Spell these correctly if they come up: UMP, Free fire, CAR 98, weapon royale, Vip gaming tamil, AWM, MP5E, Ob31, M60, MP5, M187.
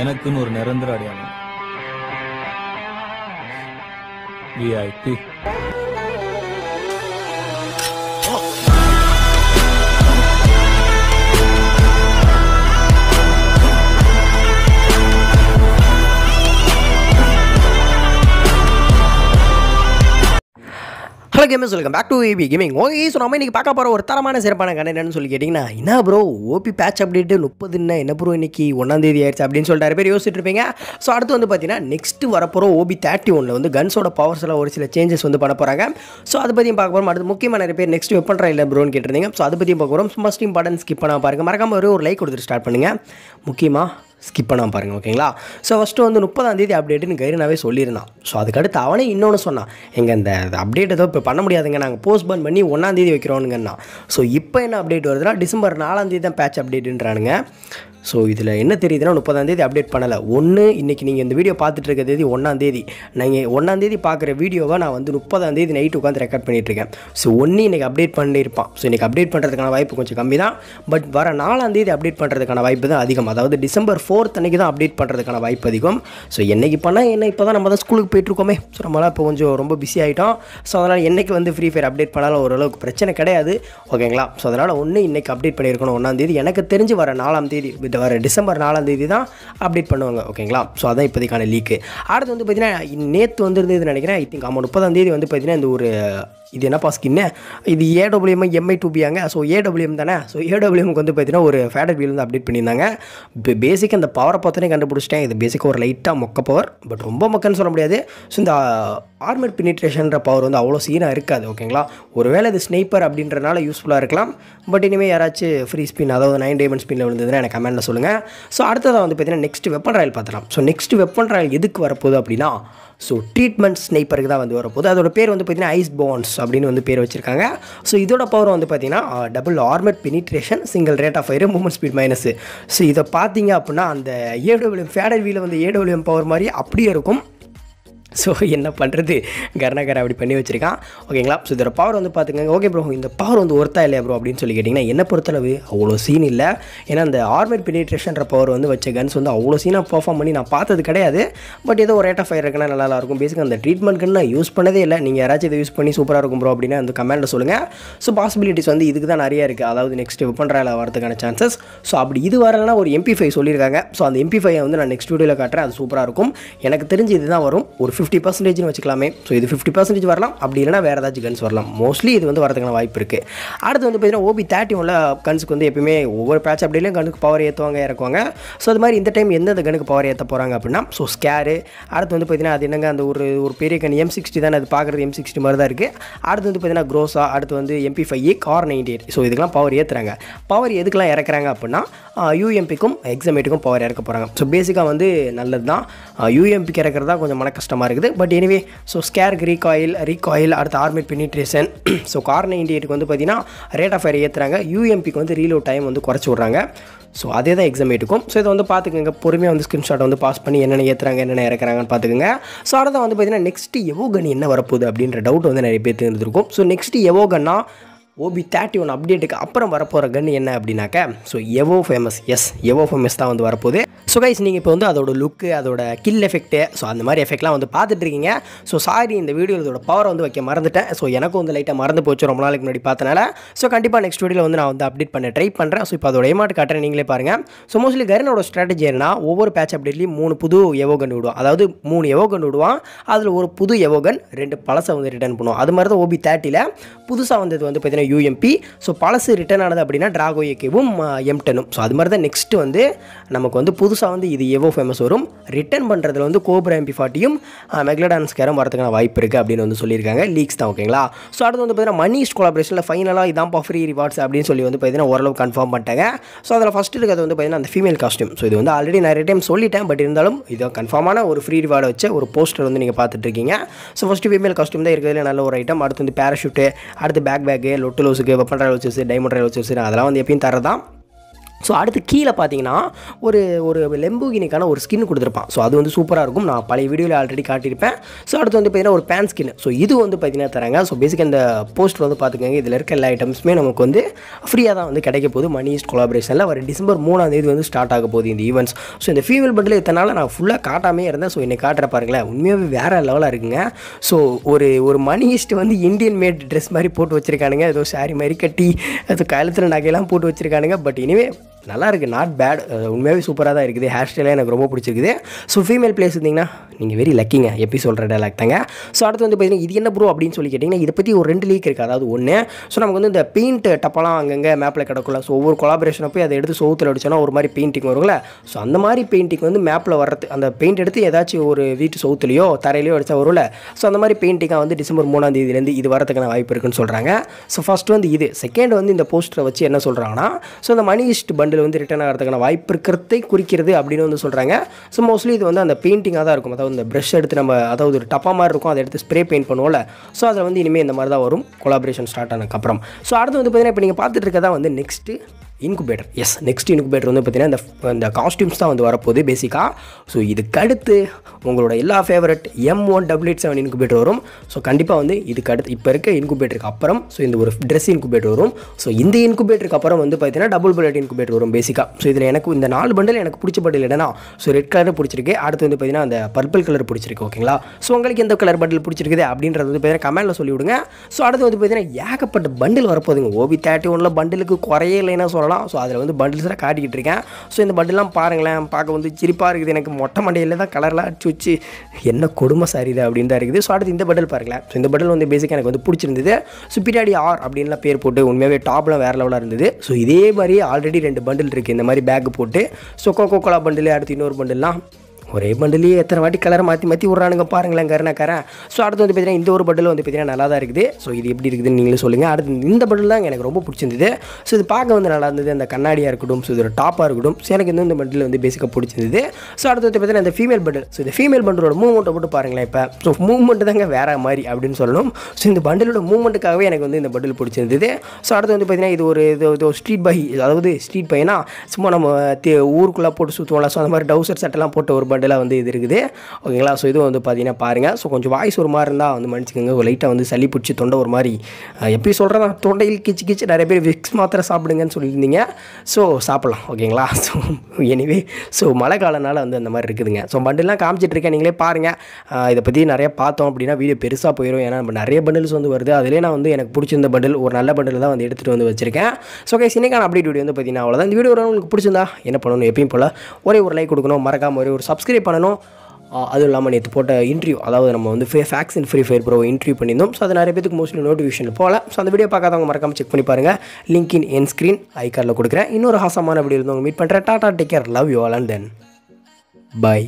எனக்குன்னு ஒரு நிரந்தர அடையாளம் VIP. Hello gamers, welcome back to AB gaming. Okay, so நம்ம இன்றைக்கி பார்க்க போகிற ஒரு தரமான சிறப்பான கண்டென்ட் என்னன்னு சொல்லி கேட்டிங்கன்னா, என்ன ப்ரோ ஓபி பேட்ச் அப்டேட்டு 30ன்னா என்ன ப்ரோ இன்றைக்கி 1ஆம் தேதி ஆயிடுச்சு அப்படின்னு சொல்லிட்டு நிறைய பேர் யோசிச்சுட்டு இருப்பீங்க. ஸோ அடுத்து வந்து பார்த்தீங்கன்னா நெக்ஸ்ட்டு வரப்போகிற OB31 வந்து கன்ஸோட பவர்ஸ் எல்லாம் ஒரு சில சேஞ்சஸ் வந்து பண்ண போகிறாங்க. ஸோ அதை பற்றியும் பார்க்க போகிறோம். அடுத்து முக்கியமாக நிறைய பேர் நெக்ஸ்ட் வெப்பன் ட்ரையல் ப்ரோன்னு கேட்டிருந்தீங்க. ஸோ அதை பற்றியும் பார்க்க போகிறோம். ஃபர்ஸ்ட் இம்பார்ட்டன்ஸ் ஸ்கிப் பண்ணாமல் பாருங்கள், மறக்காமல் ஒரு லைக் கொடுத்துட்டு ஸ்டார்ட் பண்ணுங்கள், முக்கியமாக ஸ்கிப் பண்ணாமல் பாருங்கள், ஓகேங்களா? ஸோ ஃபஸ்ட்டு வந்து 30ஆம் தேதி அப்டேட்டுன்னு கைரனாவே சொல்லியிருந்தான். ஸோ அதுக்கடுத்து அவனே இன்னொன்று சொன்னான், எங்கள் இந்த அப்டேட் ஏதோ இப்போ பண்ண முடியாதுங்க, நாங்கள் போஸ்ட்போன் பண்ணி 1ஆம் தேதி வைக்கிறோனுங்கன்னா. ஸோ இப்போ என்ன அப்டேட் வருதுன்னா டிசம்பர் 4ஆம் தேதி தான் பேட்ச் அப்டேட்டுன்றானுங்க. ஸோ இதில் என்ன தெரியுதுன்னா 30ஆம் தேதி அப்டேட் பண்ணலை. ஒன்று, இன்றைக்கி நீங்கள் இந்த வீடியோ பார்த்துட்டு இருக்க தேதி 1ஆம் தேதி. நீங்கள் 1ஆம் தேதி பார்க்குற வீடியோவை நான் வந்து 30ஆம் தேதி நைட்டு உட்காந்து ரெக்கார்ட் பண்ணிகிட்ருக்கேன். ஸோ ஒன்று இன்றைக்கி அப்டேட் பண்ணியிருப்பான். ஸோ இன்றைக்கி அப்டேட் பண்ணுறதுக்கான வாய்ப்பு கொஞ்சம் கம்மி தான். பட் வர 4ஆம் தேதி அப்டேட் பண்ணுறதுக்கான வாய்ப்பு தான் அதிகம். அதாவது டிசம்பர் 4 அன்றைக்கி தான் அப்டேட் பண்ணுறதுக்கான வாய்ப்பு அதிகம். ஸோ என்றைக்கு பண்ணால் என்ன, இப்போ தான் நம்ம தான் ஸ்கூலுக்கு போயிட்டுருக்கோமே. ஸோ நம்மளால் இப்போ கொஞ்சம் ரொம்ப பிஸி ஆகிட்டோம். ஸோ அதனால் என்றைக்கு வந்து ஃப்ரீ ஃபயர் அப்டேட் பண்ணாலும் ஓரளவுக்கு பிரச்சனை கிடையாது, ஓகேங்களா? ஸோ அதனால் ஒன்று இன்றைக்கி அப்டேட் பண்ணியிருக்கணும் 1ஆம் தேதி. எனக்கு தெரிஞ்சு வர 4ஆம் தேதி வர டிசம்பர் 4ஆம் தேதி தான் அப்டேட் பண்ணுவாங்க, ஓகேங்களா? ஸோ அதான் இப்போதைக்கான லீக்கு. அடுத்து வந்து பார்த்தீங்கன்னா நேற்று வந்துருந்ததுன்னு நினைக்கிறேன், ஐ திங்க் ஆமாம், 30ஆம் தேதி வந்து பார்த்தீங்கன்னா இந்த ஒரு இது என்னப்பா ஸ்கின்னு, இது AWM MI2Bயாங்க. ஸோ AWM தானே. ஸோ AWMக்கு வந்து பார்த்தீங்கன்னா ஒரு ஃபேடர் வீல் வந்து அப்டேட் பண்ணியிருந்தாங்க. பேசிக்காக இந்த பவரை பார்த்தோன்னே கண்டுபிடிச்சிட்டேன், இது பேசிக்காக ஒரு லைட்டாக மொக்க பவர், பட் ரொம்ப மொக்கன்னு சொல்ல முடியாது. ஸோ இந்த ஆர்மட் பினிட்ரேஷன்ற பவர் வந்து அவ்வளோ சீனாக இருக்காது, ஓகேங்களா? ஒருவேளை இது ஸ்னைப்பர் அப்படின்றனால யூஸ்ஃபுல்லாக இருக்கலாம். பட் இனிமேல் யாராச்சும் ஃப்ரீ ஸ்பின், அதாவது 9 டைமண்ட் ஸ்பின்னில் விழுந்ததுன்னா எனக்கு கமெண்டில் சொல்லுங்கள். ஸோ அடுத்ததாக வந்து பார்த்தீங்கன்னா நெக்ஸ்ட் வெப்பன் ராயல் பார்த்துலாம். ஸோ நெக்ஸ்ட் வெப்பன் ராயல் எதுக்கு வரப்போகுது அப்படின்னா, ஸோ ட்ரீட்மெண்ட் ஸ்னைப்பருக்கு தான் வந்து வரப்போகுது. அதோட பேர் வந்து பார்த்தீங்கன்னா ஐஸ் போன்ஸ் அப்படின்னு வந்து பேர் வச்சுருக்காங்க. ஸோ இதோட பவர் வந்து பார்த்தீங்கன்னா double armoured penetration, single rate of fire, movement speed -. So இதை பார்த்தீங்க அப்படின்னா அந்த AWM ஃபேடர் வீலில் வந்து AWM பவர் மாதிரி அப்படியே இருக்கும். ஸோ என்ன பண்ணுறது, கர்ணாகர் அப்படி பண்ணி வச்சுருக்கான், ஓகேங்களா? ஸோ இதோட பவர் வந்து பார்த்துக்கங்க. ஓகே ப்ரோ, இந்த பவர் வந்து ஒர்த்தா இல்லையா ப்ரோ அப்படின்னு சொல்லி கேட்டிங்கன்னா, என்னை பொறுத்தளவு அவ்வளோ சீன் இல்லை. ஏன்னா அந்த ஆர்மட் பெனிட்ரேஷன்ற பவர் வந்து வச்ச கன்ஸ் வந்து அவ்வளோ சீனாக பெர்ஃபார்ம் பண்ணி நான் பார்த்தது கிடையாது. பட் ஏதோ ரேட் ஆஃப் ஃபயர் இருக்குன்னா நல்லா இருக்கும். பேசிக்காக அந்த ட்ரீட்மெண்ட்க்கு நான் யூஸ் பண்ணதே இல்லை. நீங்கள் யாராச்சும் இதை யூஸ் பண்ணி சூப்பராக இருக்கும் ப்ரோ அப்படின்னா அந்த கமெண்டில் சொல்லுங்கள். ஸோ பாசிபிலிட்டிஸ் வந்து இதுக்கு தான் நிறையா இருக்குது. அதாவது நெக்ஸ்ட் வெப்பன் ராயல் வரதுக்கான சான்சஸ். ஸோ அப்படி இது வரலன்னா ஒரு MP5 சொல்லியிருக்காங்க. ஸோ அந்த MP5 வந்து நான் நெக்ஸ்ட் வீடியோவில் காட்டுறேன், அது சூப்பராக இருக்கும். எனக்கு தெரிஞ்சு இதுதான் வரும், ஒரு 50%ன்னு வச்சுக்கலாமே. ஸோ இது 50% வரலாம், அப்படி இல்லைனா வேறு ஏதாச்சும் கன்ஸ் வரலாம். மோஸ்ட்லி இது வந்து வரதுக்கான வாய்ப்பு இருக்குது. அடுத்து வந்து பார்த்தீங்கன்னா OB31 கன்ஸுக்கு வந்து எப்பயுமே ஒவ்வொரு பேட்ச் அப்படிலையும் கனுக்கு பவர் ஏற்றுவாங்க, இறக்குவாங்க. ஸோ அது மாதிரி இந்த டைம் எந்தெந்த கனுக்கு பவர் ஏற்ற போகிறாங்க அப்படின்னா, ஸோ ஸ்கேரு. அடுத்து வந்து பார்த்தீங்கன்னா அது என்னங்க அந்த ஒரு பெரிய கன் M60 தானே, அது பார்க்குறது M60 மாதிரி தான் இருக்குது. அடுத்து வந்து பார்த்தீங்கன்னா க்ரோஸா, அடுத்து வந்து MP5E, CAR 98. ஸோ இதுக்கெல்லாம் பவர் ஏற்றுறாங்க. பவர் எதுக்கெல்லாம் இறக்குறாங்க அப்படின்னா UMPக்கும் எக்ஸாமேட்டுக்கும் பவர் இறக்க போகிறாங்க. ஸோ பேசிக்காக வந்து நல்லது தான். UMPக்கு இறக்குறதா கொஞ்சம் மன கஷ்டமாக இருக்குது, பட் எனிவே. ஸோ ஸ்கேர்க் ரீகாயில், அடுத்து ஆர்மட் பெனிட்ரேஷன். ஸோ CAR 98க்கு வந்து பார்த்தீங்கன்னா ரேட் ஆஃப் ஃபயர் ஏற்றுறாங்க. UMPக்கு வந்து ரீலோட் டைம் வந்து குறைச்சி விட்றாங்க. ஸோ அதே தான் எக்ஸாமேட்டுக்கும். ஸோ இதை வந்து பார்த்துக்கோங்க, பொறுமையாக வந்து ஸ்க்ரீன்ஷாட் வந்து பாஸ் பண்ணி என்னென்ன ஏற்றுறாங்க என்னென்ன இறக்குறாங்கன்னு பார்த்துக்கோங்க. ஸோ அடுத்த வந்து பார்த்தீங்கன்னா நெக்ஸ்ட்டு எவோகன் என்ன வரப்போகுது அப்படின்ற டவுட் வந்து நிறைய பேர் தெரிஞ்சிருக்கும். ஸோ நெக்ஸ்ட்டு எவோகன்னா OB31 அப்டேட்டுக்கு அப்புறம் வரப்போகிற கன் என்ன அப்படின்னாக்க, ஸோ எவோ ஃபேமஸ் தான் வந்து வரப்போகுது. ஸோ கைஸ், நீங்கள் இப்போ வந்து அதோட லுக்கு, அதோட கில் எஃபெக்ட்டு, ஸோ அந்த மாதிரி எஃபெக்ட்லாம் வந்து பார்த்துட்ருக்கீங்க. ஸோ சாரி, இந்த வீடியோவில் இதோட பவர் வந்து வைக்க மறந்துட்டேன். ஸோ எனக்கும் வந்து லைட்டாக மறந்து போச்சு ரொம்ப நாளைக்கு முன்னாடி பார்த்தனால. ஸோ கண்டிப்பாக நெக்ஸ்ட் வீடியோவில் வந்து நான் வந்து அப்டேட் பண்ண ட்ரை பண்ணுறேன். ஸோ இப்போ அதோட ஏமாட்டு காட்டுறேன், நீங்களே பாருங்கள். ஸோ மோஸ்ட்லி கரனோட ஸ்ட்ராட்டஜி என்ன, ஒவ்வொரு பேட்ச் அப்டேட்லேயும் 3 புது எவோகன் விடுவான். அதாவது 3 எவோகன் விடுவான், அதில் ஒரு புது எவோகன், 2 பழசை வந்து ரிட்டர்ன் பண்ணுவோம். அது மாதிரி தான் OB30ல புதுசாக வந்தது வந்து பார்த்தீங்கன்னா UMP. ஸோ பழசு ரிட்டர்ன் ஆனது அப்படின்னா டிராகோ ஏகேவும் M10ம். ஸோ அது மாதிரி தான் நெக்ஸ்ட் வந்து நமக்கு வந்து புதுசாக வந்து இது எவோ ஃபேமஸ் வரும். ரிட்டர்ன் பண்ணுறதுல வந்து கோப்ரா MP40யும் மெக்லடான்ஸ்கேரும் வரதுக்கான வாய்ப்பு இருக்குது அப்படின்னு வந்து சொல்லியிருக்காங்க. லீக்ஸ் தான், ஓகேங்களா? ஸோ அடுத்து வந்து பார்த்தீங்கன்னா மணிஷ் கொலாபரேஷனில் ஃபைனலாக இதான்ப்பா ஃப்ரீ ரிவார்ட்ஸ் அப்படின்னு சொல்லி வந்து பார்த்தீங்கன்னா ஓரளவு கன்ஃபார்ம் பண்ணிட்டாங்க. ஸோ அதில் ஃபஸ்ட்டு இருக்கிறது வந்து பார்த்தீங்கன்னா அந்த ஃபீமேல் காஸ்ட்யூம். ஸோ இது வந்து ஆல்ரெடி நிறைய டைம் சொல்லிட்டேன், பட் இருந்தாலும் இதை கன்ஃபார்மான ஒரு ஃப்ரீ ரிவார்டை வச்ச ஒரு போஸ்டர் வந்து நீங்கள் பார்த்துட்ருக்கீங்க. ஸோ ஃபஸ்ட்டு ஃபீமேல் காஸ்ட்யூம் தான் இருக்கிறதுல நல்ல ஒரு ஐட்டம். அடுத்து வந்து பேராஷூட்டு, அடுத்து பேக் பேக்கு, லொட்டு லோஸுக்கு, வெப்பன் ராயல் வச்சு, டைமண்ட் ராயல் வச்சு, அதெல்லாம் வந்து எப்பயும் தரதான். ஸோ அடுத்து கீழே பார்த்தீங்கன்னா ஒரு லெம்புகினிக்கான ஒரு ஸ்கின் கொடுத்துருப்பான். ஸோ அது வந்து சூப்பராக இருக்கும், நான் பழைய வீடியோவில் ஆல்ரெடி காட்டியிருப்பேன். ஸோ அடுத்து வந்து பார்த்தீங்கன்னா ஒரு பேன் ஸ்கின். ஸோ இது வந்து பார்த்தீங்கன்னா தராங்க. ஸோ பேசிக்காக இந்த போஸ்ட் வந்து பார்த்துக்கோங்க, இதில் இருக்க எல்லா ஐட்டம்ஸுமே நமக்கு வந்து ஃப்ரீயாக தான் வந்து கிடைக்க போகுது. மணி ஈஸ்ட் கொலாபரேஷனில் வர டிசம்பர் 3ஆம் தேதி வந்து ஸ்டார்ட் ஆக போகுது இந்த ஈவெண்ட்ஸ். ஸோ இந்த ஃபீமேல் பண்டில் இத்தனால நான் ஃபுல்லாக காட்டாமே இருந்தேன். ஸோ என்னை காட்டுற பாருங்களேன், உண்மையாகவே வேறு லெவலாக இருக்குங்க. ஸோ ஒரு மணி ஈஸ்ட் வந்து இந்தியன் மேட் ட்ரெஸ் மாதிரி போட்டு வச்சுருக்கானுங்க, ஏதோ சாரி மாதிரி கட்டி அது காலத்தில் நகையெல்லாம் போட்டு வச்சுருக்கானுங்க. பட் இனிவே நல்லா இருக்குது, நாட் பேட், உண்மையாகவே சூப்பராக தான் இருக்குது. ஹேர் ஸ்டைலே எனக்கு ரொம்ப பிடிச்சிருக்குது. ஸோ ஃபீமேல் பிளேஸ் இருந்தீங்கன்னா நீங்கள் வெரி லக்கிங்க, எப்படி சொல்கிற டேலாக் தாங்க. ஸோ அடுத்து வந்து பார்த்தீங்கன்னா இது என்ன ப்ரோ அப்படின்னு சொல்லி கேட்டிங்கன்னா, இதை பற்றி ஒரு 2 லீக் இருக்குது. அதாவது ஒன்று, ஸோ நமக்கு வந்து இந்த பெயிண்ட் டப்பெல்லாம் அங்கங்கே மேப்பில் கிடக்கும்ல. ஸோ ஒவ்வொரு கொலாபரேஷனை போய் அதை எடுத்து சோத்தில் அடிச்சோன்னா ஒரு மாதிரி பெயிண்டிங் வரும்ல. ஸோ அந்த மாதிரி பெயிண்டிங் வந்து மேப்பில் வர்றது, அந்த பெயிண்ட் எடுத்து ஏதாச்சும் ஒரு வீட்டு சோத்துலையோ தரையிலையோ அடித்தா வரும்ல. ஸோ அந்த மாதிரி பெயிண்டிங்காக வந்து டிசம்பர் 3ஆம் தேதியிலேருந்து இது வரதுக்கான வாய்ப்பு இருக்குன்னு சொல்கிறாங்க. ஸோ ஃபஸ்ட்டு வந்து இது, செகண்ட் வந்து இந்த போஸ்டரை வச்சு என்ன சொல்கிறாங்கன்னா, ஸோ இந்த மணி ஈஸ்ட் பண்டில் வந்து ரிட்டர்ன் ஆகிறதுக்கான வாய்ப்பு இருக்கிறதை குறிக்கிறது அப்படின்னு வந்து சொல்கிறாங்க. ஸோ மோஸ்ட்லி இது வந்து அந்த பெயிண்டிங்காக தான் இருக்கும். அதாவது இந்த ப்ரஷ் எடுத்து நம்ம, அதாவது ஒரு டப்பா மாதிரி இருக்கும், அதை எடுத்து ஸ்ப்ரே பெயிண்ட் பண்ணுவோம்ல. ஸோ அதை வந்து இனிமேல் இந்த மாதிரி தான் வரும் கொலாபரேஷன் ஸ்டார்ட் ஆனதுக்கப்புறம். ஸோ அடுத்து வந்து பார்த்தீங்கன்னா இப்போ நீங்கள் பார்த்துட்டு இருக்கதான் வந்து next incubator. Yes, next incubator வந்து பார்த்தீங்கன்னா இந்த காஸ்டியூம்ஸ் தான் வந்து வரப்போகுது பேசிக்காக. ஸோ இதுக்கடுத்து உங்களோட எல்லா ஃபேவரட் M187 இன்குபேட்டர் வரும். ஸோ கண்டிப்பாக வந்து இதுக்கடுத்து இப்போ இருக்க இன்குபேட்டருக்கு அப்புறம் ஸோ இந்த ஒரு ட்ரெஸ் இன்குபேட்டர் வரும். ஸோ இந்த இன்குபேட்டருக்கு அப்புறம் வந்து பார்த்தீங்கன்னா டபுள் புல்லட் இன்குபேட்டர் வரும் பேசிக்காக. ஸோ இதில் எனக்கு இந்த 4 பண்டில் எனக்கு பிடிச்ச பண்டில் என்னன்னா, ஸோ ரெட் கலர் பிடிச்சிருக்கு, அடுத்து வந்து பார்த்தீங்கன்னா அந்த பர்பிள் கலர் பிடிச்சிருக்கு. ஓகேங்களா, ஸோ உங்களுக்கு எந்த கலர் பண்டில் பிடிச்சிருக்குது அப்படின்றது வந்து பார்த்தீங்கன்னா கமெண்ட்டில் சொல்லிவிடுங்க. ஸோ அடுத்து வந்து பார்த்தீங்கன்னா ஏகப்பட்ட பண்டில் வரப்போகுதுங்க. OB31 பண்டிலுக்கு குறையே இல்லைன்னா சொல்ல. ஸோ அதில் வந்து பண்டில்ஸாக காட்டிக்கிட்டு இருக்கேன். ஸோ இந்த பண்டில்லாம் பாருங்களேன், பார்க்க வந்து சிரிப்பாக இருக்குது. எனக்கு மொட்டை மண்டையில் தான் கலர்லாம் அடிச்சு வச்சு என்ன கொடுமை சார் இது அப்படின்னு தான் இருக்குது. ஸோ அடுத்து இந்த பண்டில் பாருங்களேன். ஸோ இந்த பண்டில் வந்து பேசிக்காக எனக்கு வந்து பிடிச்சிருந்தது. ஸோ பின்னாடி R அப்படின்லாம் பேர் போட்டு உண்மையாகவே டாப்லாம் வேறு லெவலாக இருந்தது. ஸோ இதே மாதிரி ஆல்ரெடி 2 பண்டில் இருக்குது இந்த மாதிரி பேக் போட்டு. ஸோ கோகோகோலா பண்டில், அடுத்து இன்னொரு பண்டில்லாம், ஒரே பண்டிலேயே எத்தனை வாட்டி கலரை மாற்றி விட்றானுங்க பாருங்களேன் கருணாக்காரன். ஸோ அடுத்து வந்து பார்த்தீங்கன்னா இந்த ஒரு பண்டில் வந்து பார்த்தீங்கன்னா நல்லா தான் இருக்குது. ஸோ இது எப்படி இருக்குதுன்னு நீங்களே சொல்லுங்கள். அடுத்து இந்த பண்டில் தான் எனக்கு ரொம்ப பிடிச்சிருந்தது. ஸோ இது பார்க்க வந்து நல்லா இருந்தது, அந்த கண்ணாடியாக இருக்கட்டும், ஸோ இதோட டாப்பாக இருக்கட்டும். ஸோ எனக்கு இந்த பண்டில் வந்து பேசிக்காக பிடிச்சிருந்தது. ஸோ அடுத்து வந்து பார்த்தீங்கன்னா இந்த ஃபீமேல் பண்டில். ஸோ இந்த ஃபீமேல் பண்டிலோட மூவ்மெண்ட்டை போட்டு பாருங்களேன் இப்போ. ஸோ மூவ்மெண்ட் தாங்க வேறு மாதிரி அப்படின்னு சொல்லணும். ஸோ இந்த பண்டிலோட மூவ்மெண்ட்டுக்காகவே எனக்கு வந்து இந்த பண்டில் பிடிச்சிருந்தது. ஸோ அடுத்து வந்து பார்த்தீங்கன்னா இது ஒரு ஸ்ட்ரீட் பாய், அதாவது ஸ்ட்ரீட் பாய்னா சும்மா நம்ம ஊருக்குள்ளே போட்டு சுற்றுவோம்ல. ஸோ அந்த மாதிரி டவுசர் சட்டெல்லாம் போட்டு ஒரு பண்டிலாக வந்து இது இருக்குது. ஓகேங்களா, ஸோ இது வந்து பார்த்தீங்கன்னா பாருங்கள். ஸோ கொஞ்சம் வாய்ஸ் ஒரு மாதிரி இருந்தால் வந்து மன்னிச்சுக்கோங்க, லைட்டாக வந்து சளி பிடிச்சி தொண்டை ஒரு மாதிரி எப்படி சொல்கிறேன், தொண்டையில் கிச்சு நிறைய பேர் விக்ஸ் மாத்திரை சாப்பிடுங்கன்னு சொல்லியிருந்தீங்க. ஸோ சாப்பிட்லாம் ஓகேங்களா. ஸோ எனிவே, ஸோ மழை காலனால் வந்து அந்த மாதிரி இருக்குதுங்க. ஸோ பண்டில்லாம் காமிச்சிட்ருக்கேன், நீங்களே பாருங்கள். இதை பற்றி நிறையா பார்த்தோம் அப்படின்னா வீடியோ பெருசாக போயிடும். ஏன்னா நம்ம நிறைய பண்டில்ஸ் வந்து வருது. அதிலே நான் வந்து எனக்கு பிடிச்சிருந்த பண்டில், ஒரு நல்ல பண்டில் தான் வந்து எடுத்துகிட்டு வந்து வச்சுருக்கேன். ஸோ ஓகே, இன்னைக்கான அப்டேட் வீடியோ வந்து பார்த்தீங்கன்னா அவ்வளோதான். இந்த வீடியோ உங்களுக்கு பிடிச்சிருந்தா என்ன பண்ணணும், எப்பயும் போல் ஒரே ஒரு லைக் கொடுக்கணும், மறக்காமல் ஒரே ஒரு சப்ஸ்கிரைப் பண்ணணும். அதுவும் இல்லாமல் நேற்று போட்ட இன்டர்வியூ, அதாவது நம்ம வந்து Free Fire ப்ரோ இன்டர்வியூ பண்ணியிருந்தோம். ஸோ அது நிறைய பேருக்கு மோஸ்ட்லி நோட்டிஃபிகேஷன் போகல. ஸோ அந்த வீடியோ பார்க்காதவங்க மறக்காமல் செக் பண்ணி பாருங்கள். லிங்க் இன் என் ஸ்க்ரீன் ஐகார்டில் கொடுக்குறேன். இன்னொரு ஹாசமான வீடியோ இருந்தவங்க மீட் பண்ணுறேன். டாடா, take care, love you all and then by.